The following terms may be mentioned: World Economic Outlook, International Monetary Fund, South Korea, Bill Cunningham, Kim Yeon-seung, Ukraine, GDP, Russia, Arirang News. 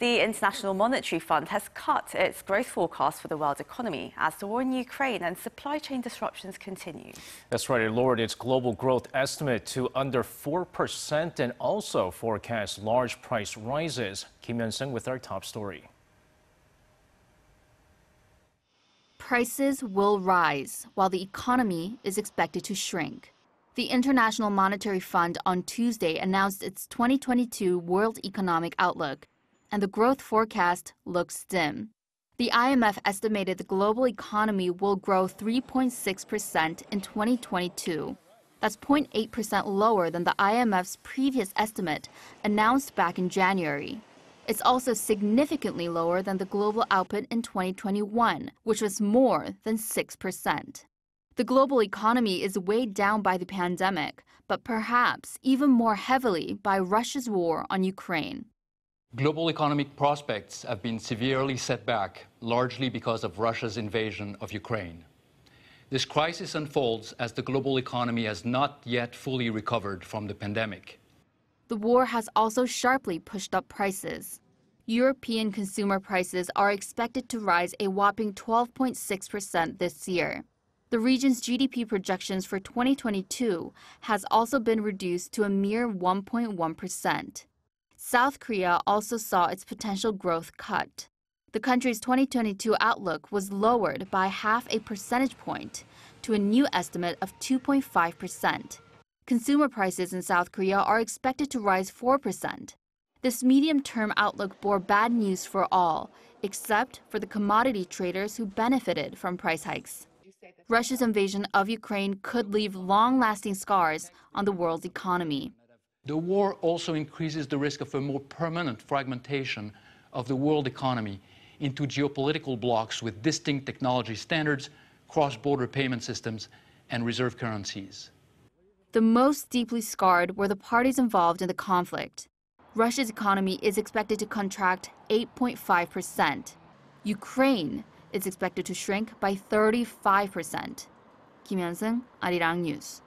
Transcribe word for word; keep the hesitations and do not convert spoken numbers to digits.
The International Monetary Fund has cut its growth forecast for the world economy as the war in Ukraine and supply chain disruptions continue. That's right. It lowered its global growth estimate to under four percent and also forecasts large price rises. Kim Yeon-seung with our top story. Prices will rise while the economy is expected to shrink. The International Monetary Fund on Tuesday announced its twenty twenty-two World Economic Outlook, and the growth forecast looks dim. The I M F estimated the global economy will grow three point six percent in twenty twenty-two. That's zero point eight percent lower than the I M F's previous estimate announced back in January. It's also significantly lower than the global output in twenty twenty-one, which was more than six percent. The global economy is weighed down by the pandemic, but perhaps even more heavily by Russia's war on Ukraine. Global economic prospects have been severely set back, largely because of Russia's invasion of Ukraine. This crisis unfolds as the global economy has not yet fully recovered from the pandemic. The war has also sharply pushed up prices. European consumer prices are expected to rise a whopping twelve point six percent this year. The region's G D P projections for twenty twenty-two has also been reduced to a mere one point one percent. South Korea also saw its potential growth cut. The country's twenty twenty-two outlook was lowered by half a percentage point to a new estimate of two point five percent. Consumer prices in South Korea are expected to rise four percent. This medium-term outlook bore bad news for all, except for the commodity traders who benefited from price hikes. Russia's invasion of Ukraine could leave long-lasting scars on the world's economy. The war also increases the risk of a more permanent fragmentation of the world economy into geopolitical blocs with distinct technology standards, cross-border payment systems, and reserve currencies. The most deeply scarred were the parties involved in the conflict. Russia's economy is expected to contract eight point five percent. Ukraine is expected to shrink by thirty-five percent. Kim Yeon-seung, Arirang News.